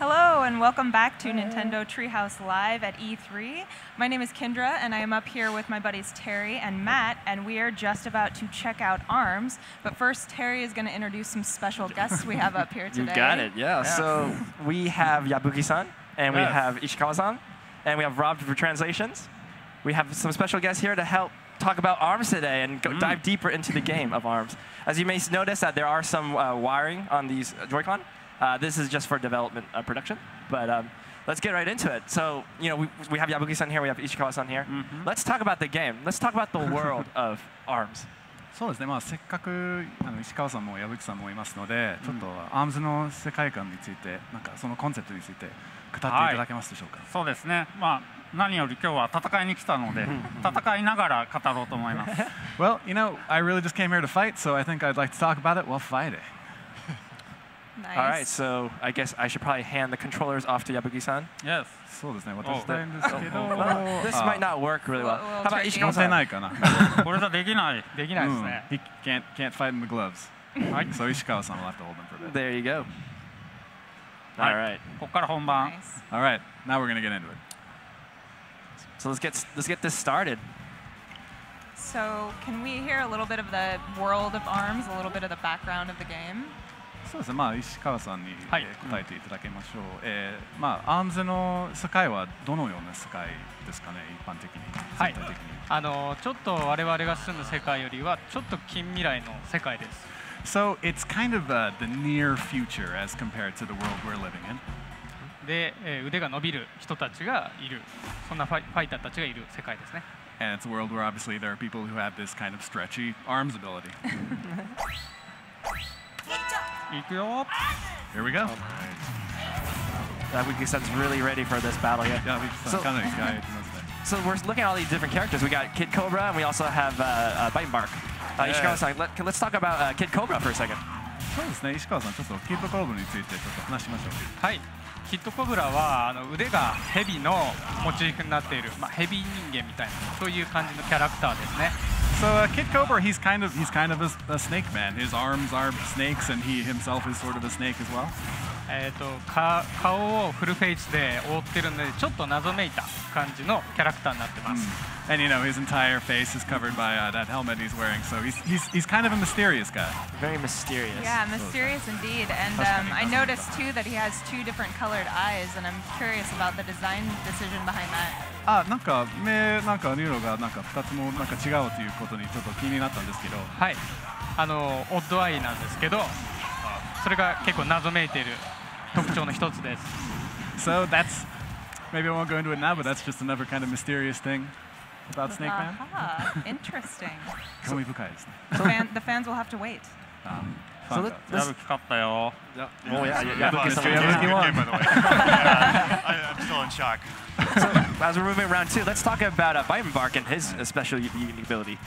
Hello, and welcome back to Nintendo Treehouse Live at E3. My name is Kendra, and I am up here with my buddies Terry and Matt, and we are just about to check out ARMS. But first, Terry is going to introduce some special guests we have up here today. You got it, yeah. So we have Yabuki-san, and we have Ishikawa-san, and we have Rob for translations. We have some special guests here to help talk about ARMS today and go dive deeper into the game of ARMS. As you may notice, that there are some wiring on these Joy-Con. This is just for development production, but let's get right into it. So, you know, we have Yabuki-san here, we have Ishikawa-san here. Let's talk about the game. Let's talk about the world of ARMS. そうですね。まあせっかく石川さんも矢吹さんもいますので、ちょっとアームズの世界観について、なんかそのコンセプトについて語っていただけますでしょうか。そうですね。まあ何より今日は戦いに来たので、戦いながら語ろうと思います。Well, you know, I really just came here to fight, so I think I'd like to talk about it while fighting. Nice. All right, so I guess I should probably hand the controllers off to Yabuki-san. Yes. So this might not work really well. How about Ishikawa-san? He can't fight in the gloves. So Ishikawa-san will have to hold them for a bit. There you go. All right. Nice. All right. Now we're gonna get into it. So let's get this started. So can we hear a little bit of the world of ARMS, a little bit of the background of the game? そうですね。まあ石川さんに答えていただきましょう。まあアームズの世界はどのような世界ですかね。一般的に。はい。ちょっと我々が住む世界よりはちょっと近未来の世界です。So it's kind of the near future as compared to the world we're living in. で、腕が伸びる人たちがいる。そんなファイターたちがいる世界ですね。 And it's a world where obviously there are people who have this kind of stretchy arms ability. Here we go. Yabuki-san's really ready for this battle here. So we're looking at all these different characters. We got Kid Cobra, and we also have Byte and Barq. Ishikawa-san, let's talk about Kid Cobra for a second. そうですね。石川さん、ちょっとキッドコブラについてちょっと話しましょう。はい。キッドコブラは腕がヘビのモチーフになっている、まあヘビ人間みたいなそういう感じのキャラクターですね。 So Kid Cobra, he's kind of a snake man. His arms are snakes, and he himself is sort of a snake as well. 顔をフルフェイスで覆ってるのでちょっと謎めいた感じのキャラクターになってます。And you know his entire face is covered by that helmet he's wearing, so he's kind of a mysterious guy. Very mysterious. Yeah, mysterious indeed. And I noticed too that he has two different colored eyes, and I'm curious about the design decision behind that. あ、なんか目なんか色がなんか二つもなんか違うということにちょっと気になったんですけど。はい。オッドアイなんですけど、それが結構謎めいている特徴の一つです。So that's maybe I won't go into it now, but that's just another kind of mysterious thing about Snake Man. Interesting. 興味深いですね。The fans will have to wait. そうです。やぶき勝ったよ。もうやぶきさん。やぶきwon. I'm still in shock. As we're moving around too, let's talk about Byte and Barq and his special unique ability.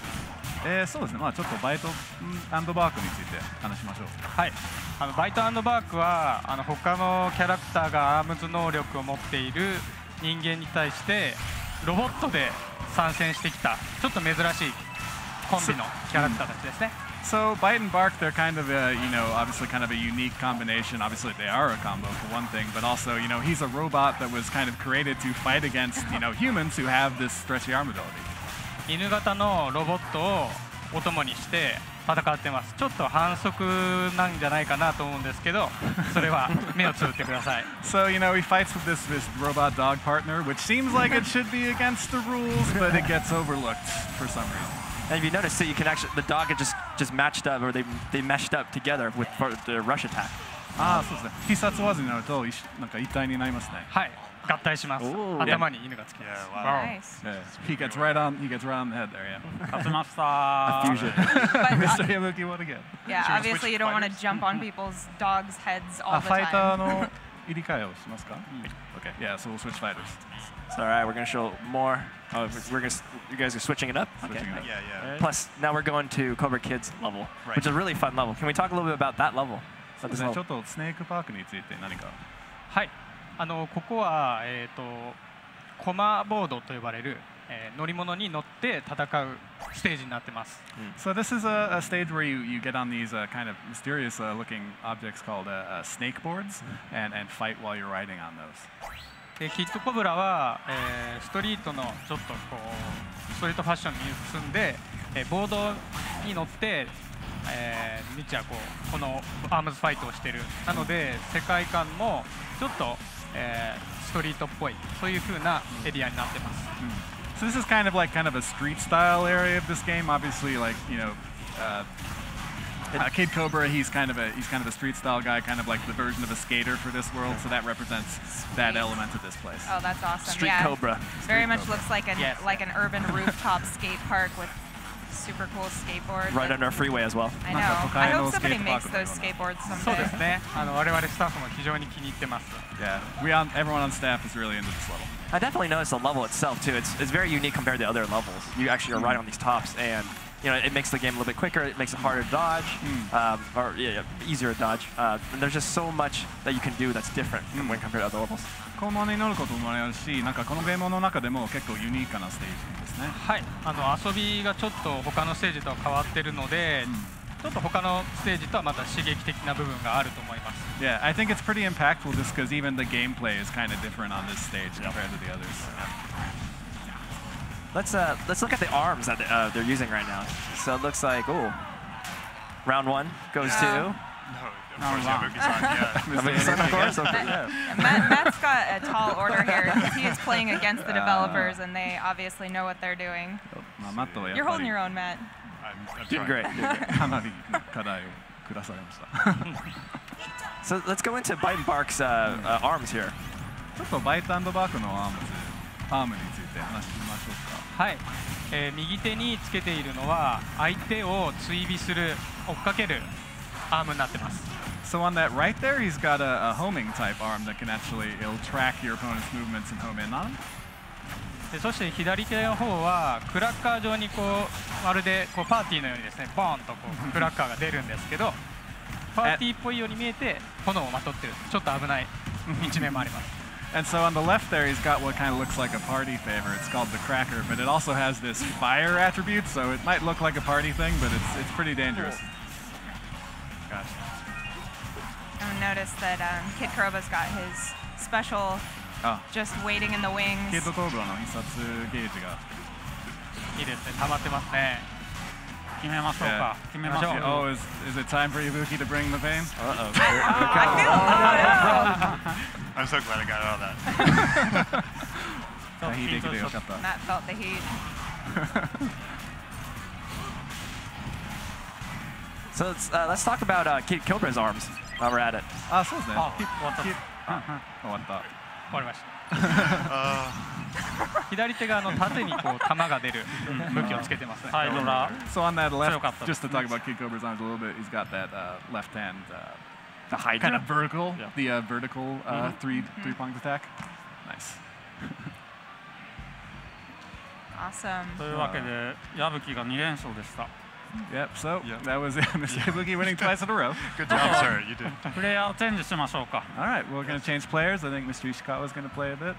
そうですね。まあちょっとバイト&バークについて話しましょう。はい。バイト&バークは他のキャラクターがアームズ能力を持っている人間に対してロボットで参戦してきたちょっと珍しいコンビのキャラクターたちですね。So Byte and Barq, they're kind of you know obviously kind of a unique combination. Obviously they are a combo for one thing, but also you know he's a robot that was kind of created to fight against you know humans who have this stretchy arm ability. 犬型のロボットをお供にして戦ってます。ちょっと反則なんじゃないかなと思うんですけど、それは目をつぶってください。So you know he fights with this robot dog partner, which seems like it should be against the rules, but it gets overlooked for some reason. And if you notice, so you can actually the dog had just matched up, or they meshed up together with the rush attack. あ、そうですね。必殺技になるとなんか一体になりますね。はい。 合体します。頭に犬がつきます。He gets right on. He gets right on the head there. Yeah. 勝ちました。Fusion. Mr. Yabuki won again. Yeah. Obviously, you don't want to jump on people's dogs' heads all the time. ファイターの入れ替えをしますか ？Okay. Yeah. So we'll switch fighters. All right. We're gonna show more. We're gonna. You guys are switching it up. Okay. Yeah. Yeah. Plus, now we're going to Cobra Kid's level, which is a really fun level. Can we talk a little bit about that level? そうですね。ちょっとスネークパークについて何か。はい。ここはコマボードと呼ばれる So this is a stage where you get on these kind of mysterious looking objects called snake boards and fight while you're riding on those. キッドコブラはストリートのちょっとこうストリートファッションに進んでボードに乗って日夜こうこのアームズファイトをしてるなので世界観もちょっとストリートっぽいそういう風なエリアになってます。So this is kind of a street style area of this game. Obviously, like you know, Kid Cobra, he's kind of a street style guy, kind of like the version of a skater for this world. So that represents that element of this place. Oh, that's awesome! Street Cobra. Very much looks like an urban rooftop skate park with super cool skateboards. Right on our freeway as well. I know. I hope somebody makes those skateboards someday. Yeah, everyone on staff is really into this level. I definitely noticed the level itself too. It's very unique compared to other levels. You actually are right on these tops, and you know it makes the game a little bit quicker. It makes it harder to dodge, easier to dodge. And there's just so much that you can do that's different when compared to other levels. このね乗ることもあるし、なんかこのゲームの中でも結構ユニークなステージですね。はい、遊びがちょっと他のステージとは変わってるので。ちょっと他のステージとはまた刺激的な部分があると思います。Yeah, I think it's pretty impactful just because even the gameplay is kind of different on this stage compared to the others. Let's look at the arms that they're using right now. So it looks like round one goes to. No, of course Yabuki-san, yeah. Matt's got a tall order here because he is playing against the developers and they obviously know what they're doing. You're holding your own, Matt. I'm doing great. So let's go into Byte and Barq's arms here. Byte and Barqのarmsについて話しましょうか。はい。右手につけているのは相手を追尾する、追っかけるアームになってます。 So on that right there, he's got a homing type arm that can actually it'll track your opponent's movements and home in on him. そして左手の方はクラッカー状にこうまるでこうパーティーのようにですねボーンとこうクラッカーが出るんですけどパーティーっぽいように見えて炎をまとってるちょっと危ない一面もあります。 And so on the left there, he's got what kind of looks like a party favor. It's called the Cracker, but it also has this fire attribute, so it might look like a party thing, but it's pretty dangerous. Gosh. I noticed that Kid Cobra's got his special. Just waiting in the wings. キッドコブラの必殺ゲージがいいですね。溜まってますね。決めましょうか。決めましょう。Oh, is it time for Yabuki to bring the pain? Uh-oh. I'm so glad I got all that. ヒーできてよかった。Matt felt the heat. So let's talk about Kid Cobra's arms while we're at it. あ、そうですね。終わった。 終わりました。左手が縦にこう球が出る向きをつけてますね。はい、ドラ。So on that left, just to talk about Kid Cobra's arms a little bit, he's got that left hand, the kind of vertical, the vertical three-pronged attack. Nice. Awesome. というわけで、矢吹が2連勝でした。 Yep, so that was it. Mr. Yabuki winning twice in a row. Good job, sir. You did. All right, we're going to change players. I think Mr. Ishikawa is going to play a bit.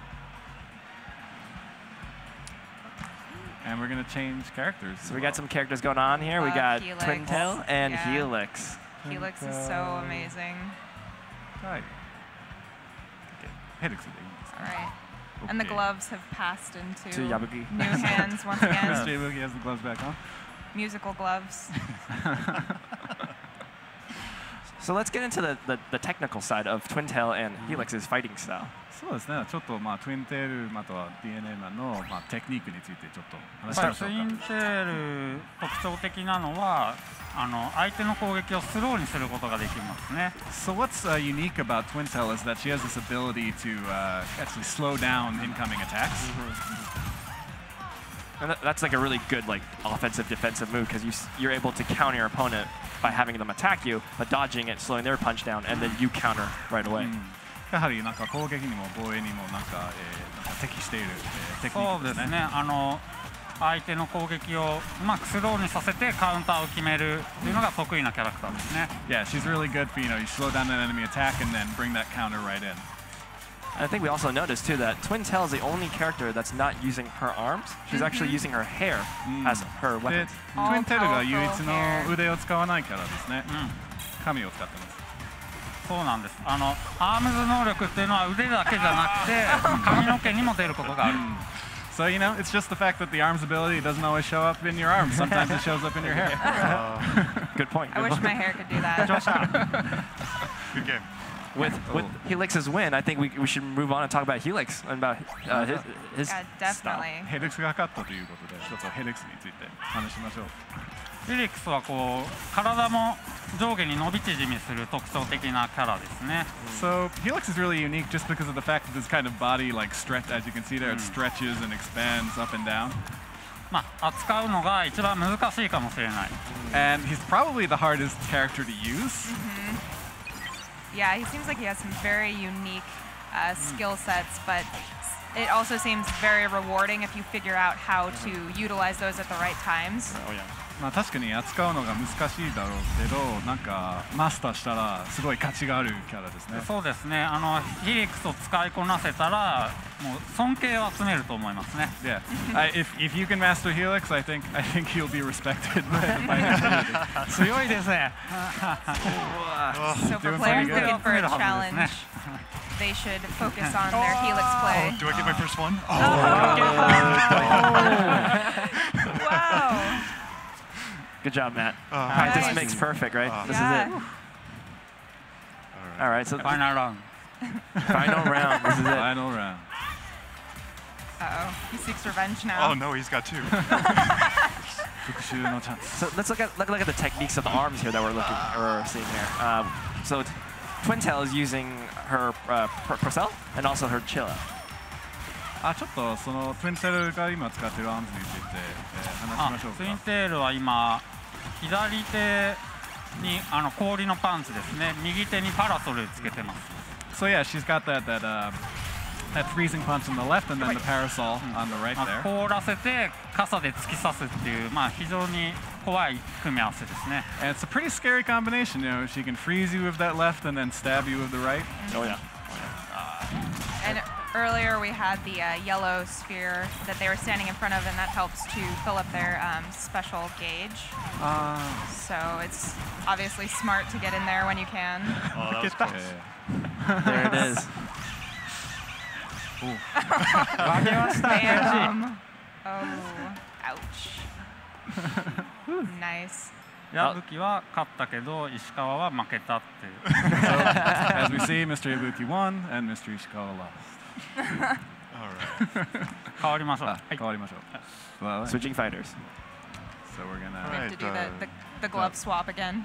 And we're going to change characters. So we got some characters going on here. We got Twintelle and Helix. Helix is so amazing. Right. Helix is amazing. All right. And the gloves have passed into new hands once again. Mr. Yabuki has the gloves back on. Musical gloves. So let's get into the technical side of Twintelle and Helix's fighting style. そうですね。ちょっとまあ Twintelle または DNA のまあテクニックについてちょっと話しましょうか。Twintelle 特徴的なのは相手の攻撃をスローにすることができますね。So what's unique about Twintelle is that she has this ability to actually slow down incoming attacks. And that's like a really good like offensive defensive move because you're able to counter your opponent by having them attack you, but dodging it, slowing their punch down, and then you counter right away. やはりなんか攻撃にも防衛にもなんか適しているテクニックですね。相手の攻撃をうまくスローにさせてカウンターを決めるというのが得意なキャラクターですね。Yeah, she's really good for you know you slow down an enemy attack and then bring that counter right in. I think we also noticed, too, that Twintelle is the only character that's not using her arms. She's actually using her hair as her weapon. So, you know, it's just the fact that the arms ability doesn't always show up in your arms. Sometimes it shows up in your hair. Good point. Good I wish my hair could do that. Good game. With Helix's win, I think we should move on and talk about Helix and about his stuff. Yeah, definitely. Helix が勝ったということで、ちょっとHelixについて話しましょう。Helix はこう体も上下に伸び縮みする特徴的なキャラですね。So Helix is really unique just because of the fact that this kind of body like stretch, as you can see there, it stretches and expands up and down. まあ扱うのが一番難しいかもしれない。And he's probably the hardest character to use. Yeah, he seems like he has some very unique skill sets, but it also seems very rewarding if you figure out how to utilize those at the right times. Oh, yeah. まあ確かに扱うのが難しいだろうけど、なんかマスターしたらすごい価値があるキャラですね。そうですね。あのヒリクスを使いこなせたら、もう尊敬を集めると思いますね。Yeah. If you can master Helix, I think he'll be respected by everybody. 強いですね。So for players looking for a challenge, they should focus on their Helix play. Do I get my first one? Wow. Good job, Matt. Practice makes perfect, right? This is it. All right, so final round. Final round. This is it. Final round. Uh-oh. He seeks revenge now. Oh no, he's got two. So let's look at the techniques of the arms here that we're looking or seeing here. So Twintelle is using her Procel and also her Chilla. あ、ちょっとそのツインテールが今使っているアームズについて話しましょうか。ツインテールは今左手にあの氷のパンツですね。右手にパラソルつけてます。So yeah, she's got that freezing punch on the left and then the parasol on the right there. 凍らせて傘で突き刺すっていうまあ非常に怖い組み合わせですね。And it's a pretty scary combination, you know. She can freeze you with that left and then stab you with the right. Oh yeah. And earlier we had the yellow sphere that they were standing in front of, and that helps to fill up their special gauge. So it's obviously smart to get in there when you can. Oh, that was close. There it is. Damn. Oh, ouch. Nice. Yabuki won, but Ishikawa lost. As we see, Mr. Yabuki won and Mr. Ishikawa lost. All right. Switching fighters. So we're gonna do the glove swap again.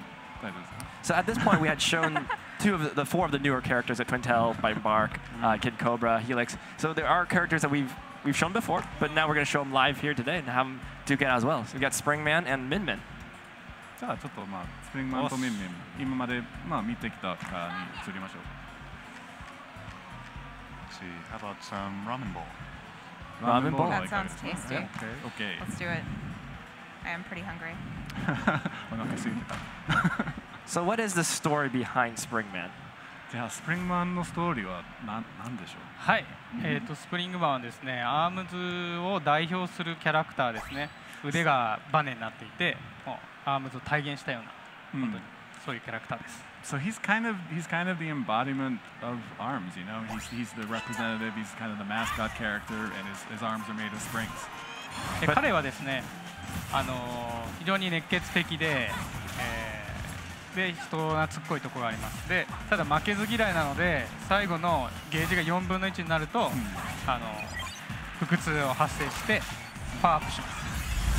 So at this point, we had shown two of the four of the newer characters at Twintelle, Byte and Barq, Kid Cobra, Helix. So there are characters that we've shown before, but now we're gonna show them live here today and have them duke it out as well. So we've got Springman and Min Min. じゃあちょっとまあスプリングマンとミンミン今までまあ見てきたかに移りましょう。See, how about some ramen bowl? Ramen bowl. That sounds tasty. Okay. Okay. Let's do it. I am pretty hungry. So what is the story behind Springman? じゃあスプリングマンのストーリーはなんでしょう。はい。スプリングマンはですね、アームズを代表するキャラクターですね。腕がバネになっていて。So he's kind of the embodiment of arms, you know. He's the representative. He's kind of the mascot character, and his arms are made of springs. But he was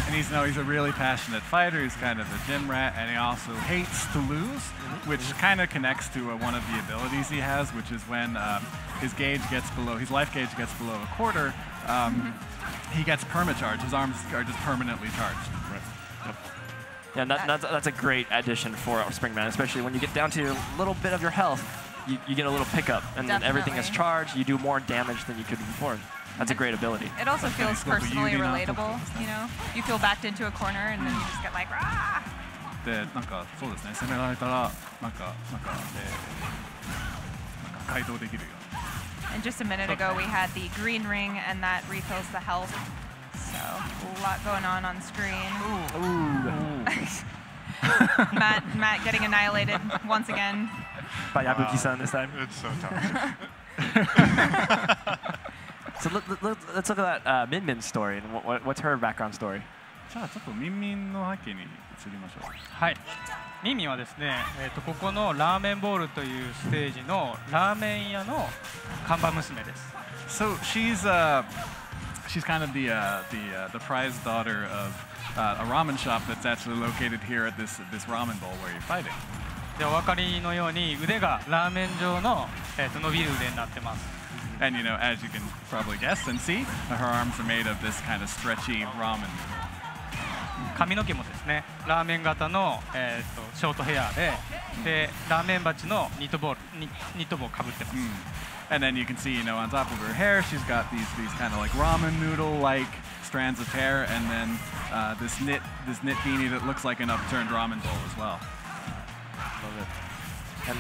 And he's a really passionate fighter. He's kind of a gym rat, and he also hates to lose, which kind of connects to one of the abilities he has, which is when his life gauge gets below a quarter, he gets permacharge. His arms are just permanently charged. Right. Yep. Yeah, that's a great addition for Springman, especially when you get down to a little bit of your health, you get a little pickup, and then everything is charged. You do more damage than you could before. That's a great ability. It also feels personally relatable, you know? You feel backed into a corner and then you just get like, rah! で、なんかそうですね。攻められたらなんか回答できるよ。And just a minute ago, we had the green ring, and that refills the health. So a lot going on screen. Ooh. Ooh. Matt getting annihilated once again. By Yabuki-san this time. It's so tough. So let's look at that Min Min's story. And what's her background story? はい。ミンミンはですね、ここのラーメンボールというステージのラーメン屋の看板娘です。So she's kind of the prize daughter of a ramen shop that's actually located here at this ramen bowl where you're fighting. で、お分かりのように腕がラーメン状の伸びる腕になってます。 And you know, as you can probably guess and see, her arms are made of this kind of stretchy ramen. 髪の毛もですね、ラーメン型のショートヘアで、でラーメン鉢のニット帽をかぶってます。And then you can see, you know, on top of her hair, she's got these kind of like ramen noodle-like strands of hair, and then this knit beanie that looks like an upturned ramen bowl as well. Love it. And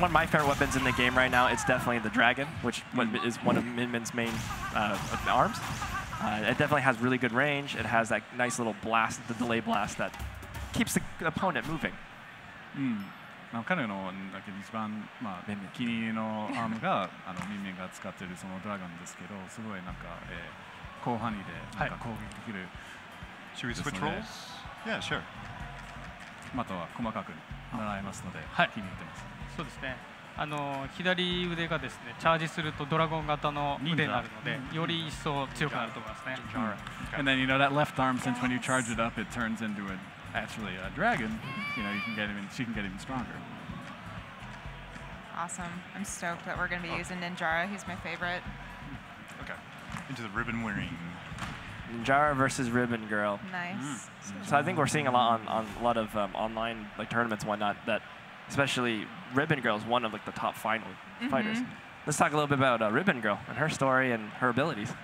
one of my favorite weapons in the game right now is definitely the dragon, which is one of Min Min's main arms. It definitely has really good range. It has that nice little blast, the delay blast that keeps the opponent moving. まあ彼のだけ一番まあ気に入りのアームがミンミンが使っているそのドラゴンですけど、すごいなんか広範囲でなんか攻撃できる。Should we switch roles? Yeah, sure. または細かく。 習いますので、はい、気に入ってます。そうですね。左腕がですね、チャージするとドラゴン型の腕になるので、より一層強くなると思いますね。And then you know that left arm, since when you charge it up, it turns into an actually a dragon. You know, you can get even, she can get even stronger. Awesome. I'm stoked that we're going to be using Ninjara. He's my favorite. Okay. Into the ribbon wearing. Ninjara versus Ribbon Girl. Nice. So I think we're seeing a lot on a lot of online like tournaments and whatnot that, especially Ribbon Girl is one of like the top fighters. Let's talk a little bit about Ribbon Girl and her story and her abilities.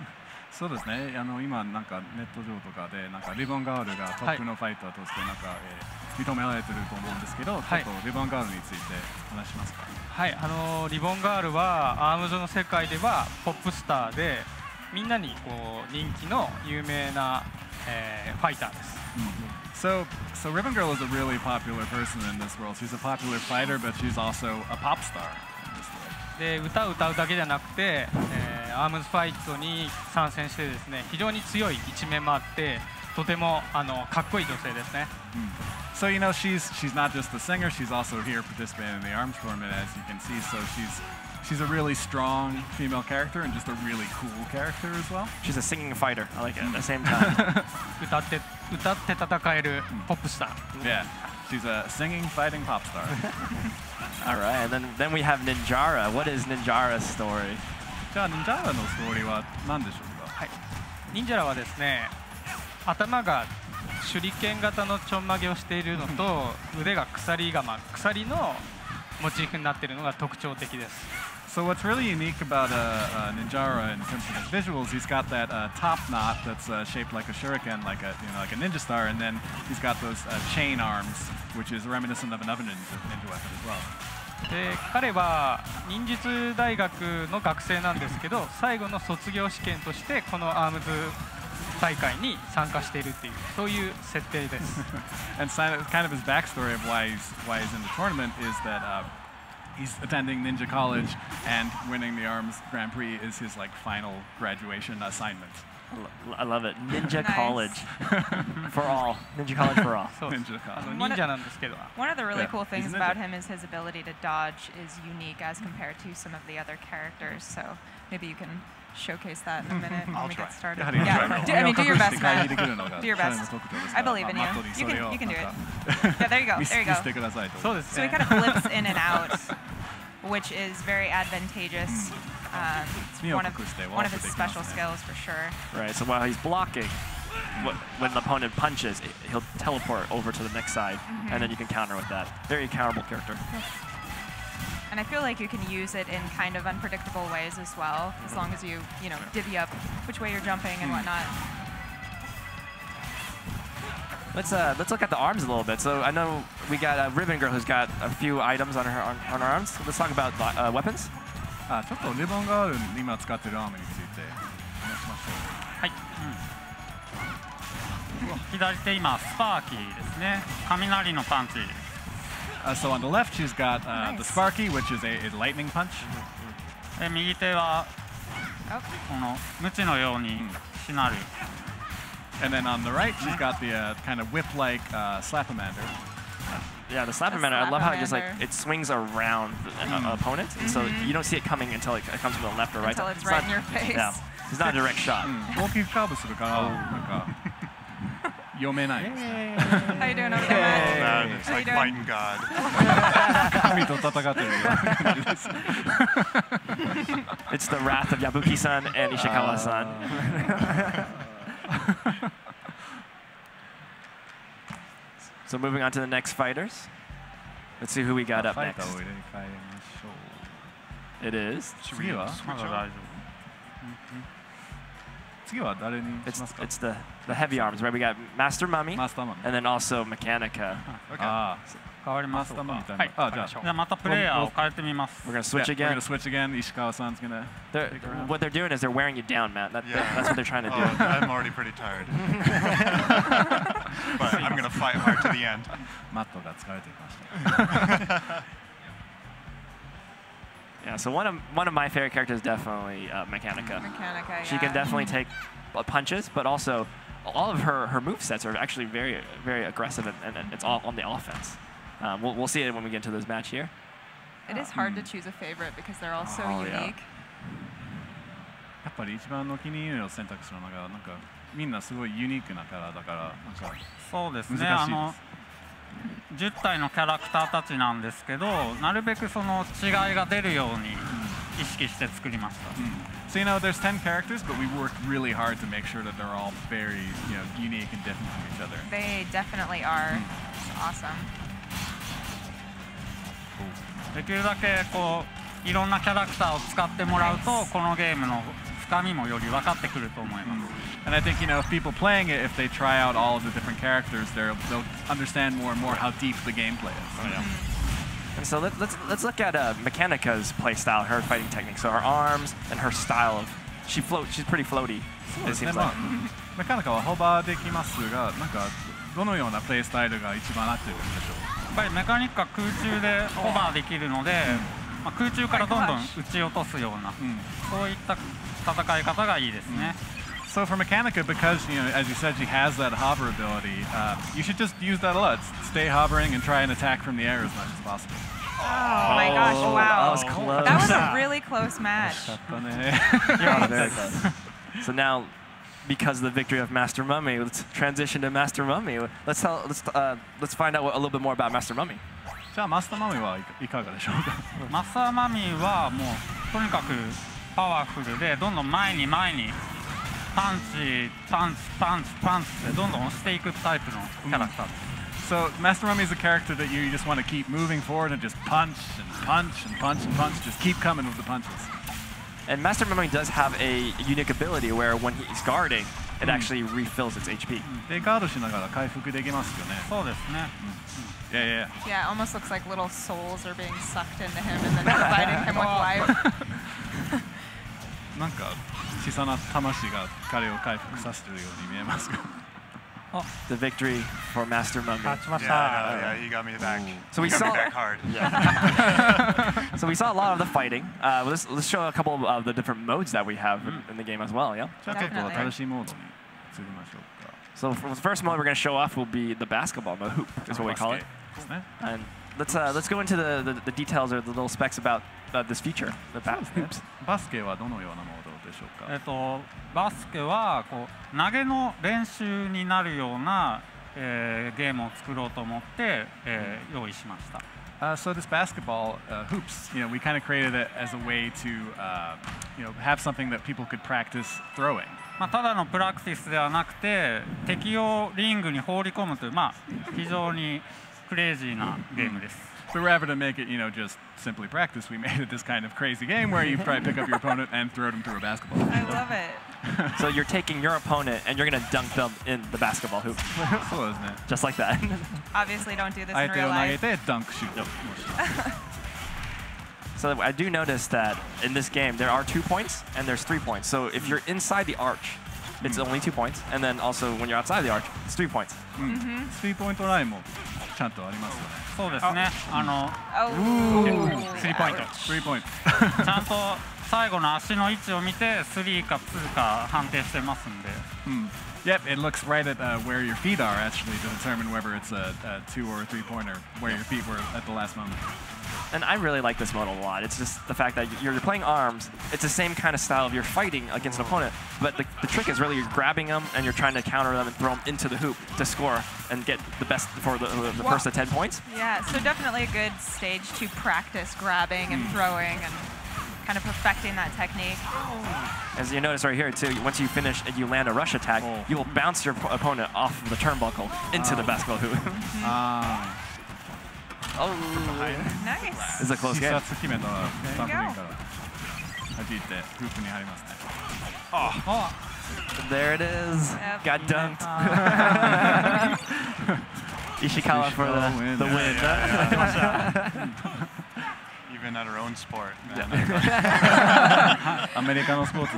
そうですね。今なんかネット上とかでなんかリボンガールがトップのファイターとしてなんか認められてると思うんですけど、ちょっとリボンガールについて話しますか。はい。リボンガールはアームズの世界ではポップスターで。 みんなにこう人気の有名なファイターです。So Ribbon Girl is a really popular person in this world. She's a popular fighter, but she's also a pop star. で、歌を歌うだけじゃなくて、アームズファイトに参戦してですね、非常に強い一面もあって、とてもかっこいい女性ですね。So you know she's not just a singer. She's also here participating in the ARMS tournament, as you can see. So she's a really strong female character and just a really cool character as well. She's a singing fighter. I like it at the same time. 歌って戦えるポップスター。Yeah, she's a singing, fighting pop star. All right, and then we have Ninjara. What is Ninjara's story? じゃあNinjaraのストーリーは何でしょうか。はい。Ninjaraはですね、頭が手裏剣型のちょんまげをしているのと、腕が鎖のモチーフになっているのが特徴的です。 So what's really unique about Ninjara in terms of his visuals, he's got that top knot that's shaped like a shuriken, like a like a ninja star, and then he's got those chain arms, which is reminiscent of another ninja weapon as well. で、彼は忍術大学の学生なんですけど、最後の卒業試験としてこのアームズ大会に参加しているっていうそういう設定です。And kind of his backstory of why he's in the tournament is that. He's attending Ninja College, and winning the ARMS Grand Prix is his like final graduation assignment. I love it. Ninja College for all. Ninja College for all. One of the really cool things about him is his ability to dodge is unique as compared to some of the other characters. So maybe you can showcase that in a minute when we get started. Yeah, I mean, do your best, man. Do your best. I believe in you. You can do it. Yeah, there you go. There you go. So he kind of flips in and out, which is very advantageous. It's one of his special skills for sure. Right. So while he's blocking, when the opponent punches, he'll teleport over to the next side, and then you can counter with that. Very counterable character. And I feel like you can use it in kind of unpredictable ways as well, as long as you know, divvy up which way you're jumping and whatnot. Let's look at the arms a little bit. So I know we got Ribbon Girl who's got a few items on her arms. Let's talk about weapons. あ、ちょっとリボンガール今使ってるアームについて話しましょう。はい。左手今スパーキーですね。雷のパンチ。So on the left she's got the sparky, which is a lightning punch. で右手はこのムチのようにしなる。 And then on the right, she's got the kind of whip-like slap-a-mander. Yeah, the slap-a-mander, I love how it just like, it swings around the opponent, so you don't see it coming until it comes from the left or right. Until it's right in your face. Yeah, it's not a direct shot. How you doing over there? It's like fighting God. It's the wrath of Yabuki-san and Ishikawa-san. So moving on to the next fighters. Let's see who we got up next. It is. It's the heavy arms, right? We got Master Mummy, and then also Mechanica. Okay. We're gonna switch again. We're gonna switch again. Ishikawa-san's gonna. What they're doing is they're wearing you down, Matt. That's what they're trying to do. I'm already pretty tired. But I'm gonna fight hard to the end. Yeah. So one of my favorite characters is definitely Mechanica. Mechanica. She can definitely take punches, but also all of her move sets are actually very very aggressive, and it's all on the offense. We'll see it when we get to this match here. It is hard to choose a favorite because they're all so unique. Yeah. 10体のキャラクターたちなんですけど、なるべくその違いが出るように意識して作りました。So you know there's 10 characters, but we worked really hard to make sure that they're all very, you know, unique and different from each other. They definitely are. It's awesome. できるだけこういろんなキャラクターを使ってもらうとこのゲームの深みもより分かってくると思います。 And I think, you know, if people playing it, if they try out all of the different characters, they'll understand more and more how deep the gameplay is. Oh, yeah. And so let's look at Mechanica's playstyle, her fighting technique. So her arms and her style of she's pretty floaty. It seems like. Mechanica wa hoba dekimasu ga, nanka dono youna playstyle ga ichiban atte iru ndeshou? Yappari Mechanica空中でホバーできるので、空中からどんどん打ち落とすようなそういった戦い方がいいですね。 So for Mechanica, because, you know, as you said, she has that hover ability, you should just use that a lot. Stay hovering and try and attack from the air as much as possible. Oh my gosh, wow. That was close. That was a really close match. So now, because of the victory of Master Mummy, let's transition to Master Mummy. Let's find out a little bit more about Master Mummy. じゃあ、マスターマミーはいかがでしょうか。マスターマミーはもうとにかくパワフルでどんどん前に前に So Master Mummy is a character that you just want to keep moving forward and just punch and punch and punch and punch, just keep coming with the punches. And Master Mummy does have a unique ability where when he's guarding, it actually refills its HP. Yeah, it almost looks like little souls are being sucked into him and then providing him with life. The victory for Master Mummy. Yeah, he got me back. So we saw that card. Yeah. So we saw a lot of the fighting. Let's show a couple of the different modes that we have in the game as well. Yeah. Definitely. So for the first mode we're going to show off will be the basketball mode. Hoop is what we call it. And let's go into the details or the little specs about this feature. The hoops. バスケはこう投げの練習になるような、ゲームを作ろうと思って、用意しました。So this basketball hoops, you know, we kind of created it as a way to, you know, have something that people could practice throwing. まあただのプラクティスではなくて敵をリングに放り込むというまあ非常にクレイジーなゲームです。 So rather than make it, you know, just simply practice, we made it this kind of crazy game where you probably pick up your opponent and throw them through a basketball. I love it. So you're taking your opponent and you're going to dunk them in the basketball hoop. So isn't it? Just like that. Obviously, don't do this in real life. Dunk shoot. So I do notice that in this game, there are 2 points and there's 3 points. So if you're inside the arch, it's only 2 points. And then also when you're outside the arch, it's 3 points. Mm-hmm. 3 point line mo. ちゃんとありますよね。そうですね。あの、3ポイント。ちゃんと最後の足の位置を見て3か2か判定してますんで。Yep, it looks right at where your feet are actually to determine whether it's a 2 or 3 pointer where your feet were at the last moment. And I really like this mode a lot. It's just the fact that you're playing ARMS. It's the same kind of style of you're fighting against an opponent, but the trick is really you're grabbing them and you're trying to counter them and throw them into the hoop to score and get the best for the first of 10 points. Yeah, so definitely a good stage to practice grabbing and throwing and kind of perfecting that technique. As you notice right here, too, once you finish and you land a rush attack, you will bounce your opponent off of the turnbuckle into the basketball hoop. Oh, nice. It's a close game. Oh, there it is. Yep. Got dunked. Ishikawa for the win. Yeah. Even at her own sport. American sports.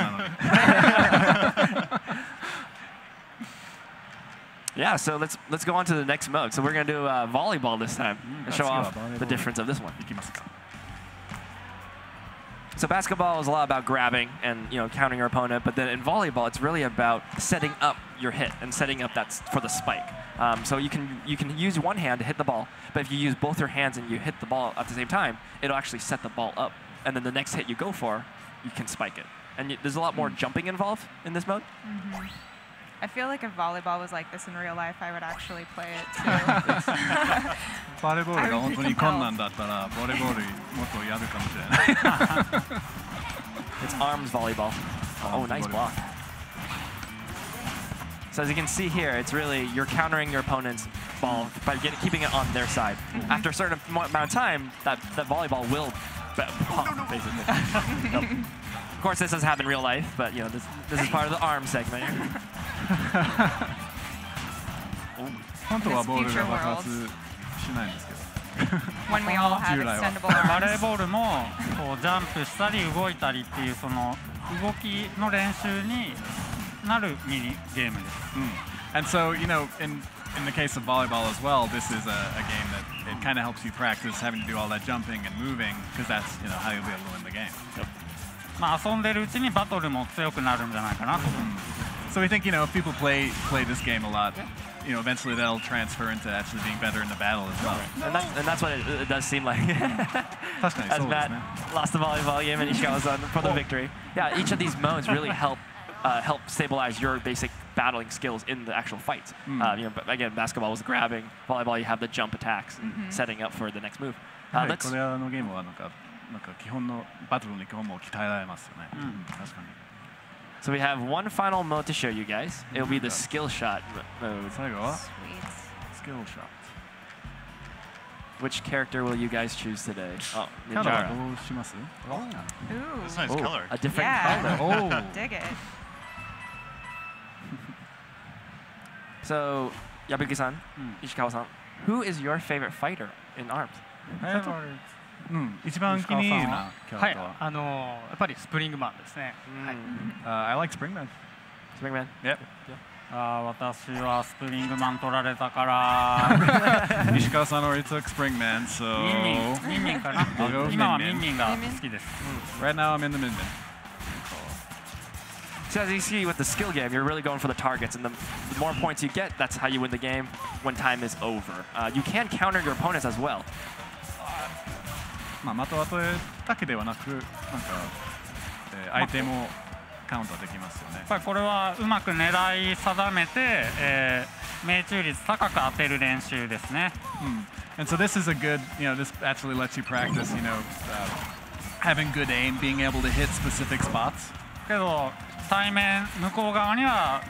Yeah, so let's go on to the next mode. So we're going to do volleyball this time and show off the difference of this one. So basketball is a lot about grabbing and countering your opponent, but then in volleyball it's really about setting up your hit and setting up that for the spike. So you can use one hand to hit the ball, but if you use both your hands and you hit the ball at the same time, it'll actually set the ball up, and then the next hit you go for, you can spike it. And there's a lot more jumping involved in this mode. I feel like if volleyball was like this in real life, I would actually play it too. It's ARMS volleyball. Oh, nice block. So as you can see here, it's really you're countering your opponent's ball by keeping it on their side. After a certain amount of time, that volleyball will pop, basically. Of course, this doesn't happen in real life, but this is part of the ARMS segment. When we all have extendable arms. バレーボールもこうジャンプしたり動いたりっていうその動きの練習になるミニゲームです。And so in the case of volleyball as well, this is a game that it kind of helps you practice having to do all that jumping and moving because that's how you'll be able to win the game. まあ遊んでるうちにバトルも強くなるんじゃないかなと思います。So we think, if people play this game a lot, eventually that'll transfer into actually being better in the battle as well. And that's what it does seem like. As Matt lost the volleyball game and Ishikawa-san for the victory. Yeah, each of these modes really help stabilize your basic battling skills in the actual fights. But again, basketball was grabbing. Volleyball, you have the jump attacks and setting up for the next move. So we have one final mode to show you guys. It'll be the skill shot mode. Sweet. Skill shot. Which character will you guys choose today? Oh, Ninjara. Oh. That's a nice color. A different color. Oh. Dig it. So, Yabuki-san, Ishikawa-san, who is your favorite fighter in ARMS? Springman ですね。I like Springman. Springman. Yep. 私はスプリングマン取られたから。石川さん already took Springman, so. ミンミンかな。今はミンミンが好きです。Right now I'm in the Min Min. So as you see with the skill game, you're really going for the targets, and the more points you get, that's how you win the game when time is over. You can counter your opponents as well. まあまとわとだけではなく、なんか相手もカウントできますよね。やっぱりこれはうまく狙い定めて、命中率高く当てる練習ですね。And so this is a good, this actually lets you practice, having good aim, being able to hit specific spots. けど対面向こう側には。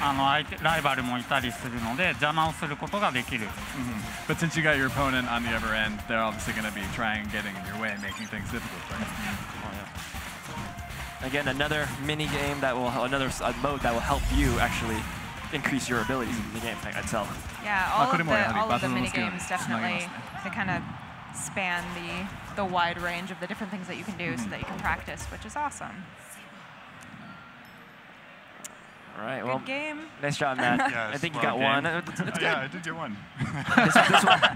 ライバルもいたりするので邪魔をすることができる。But since you got your opponent on the other end, they're obviously going to be trying, getting in your way, making things difficult. Again, another mini game that will, another mode that will help you actually increase your abilities in the game itself. Yeah, all of the mini games definitely to kind of span the the wide range of the different things that you can do so that you can practice, which is awesome. All right, well, good game. Nice job, Matt. Yeah, I think you got one. It's yeah, I did get one.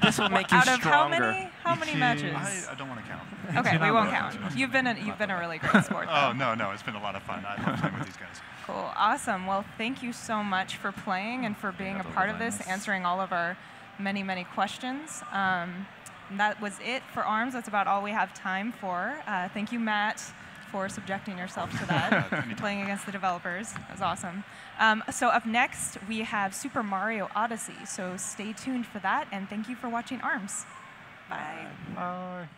This will make you stronger. Out of how many matches? I don't want to count. Okay, we won't count. You've been a really great sport. Oh, no, it's been a lot of fun. I love playing with these guys. Cool, awesome. Well, thank you so much for playing and for being a part of this, answering all of our many, many questions. That was it for ARMS. That's about all we have time for. Thank you, Matt, for subjecting yourself to that, playing against the developers. That was awesome. So up next, we have Super Mario Odyssey. So stay tuned for that, and thank you for watching ARMS. Bye. Bye.